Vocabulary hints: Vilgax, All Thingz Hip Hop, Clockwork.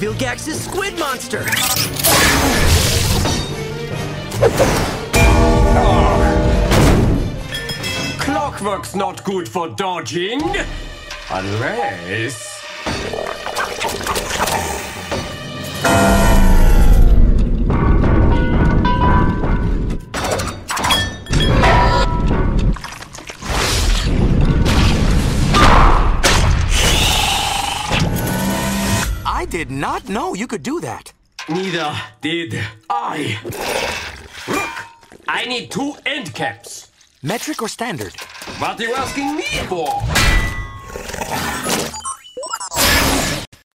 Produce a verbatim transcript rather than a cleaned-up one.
Vilgax's squid monster! Oh. Clockwork's not good for dodging. Unless... I did not know you could do that. Neither did I. Look, I need two end caps. Metric or standard? What are you asking me for?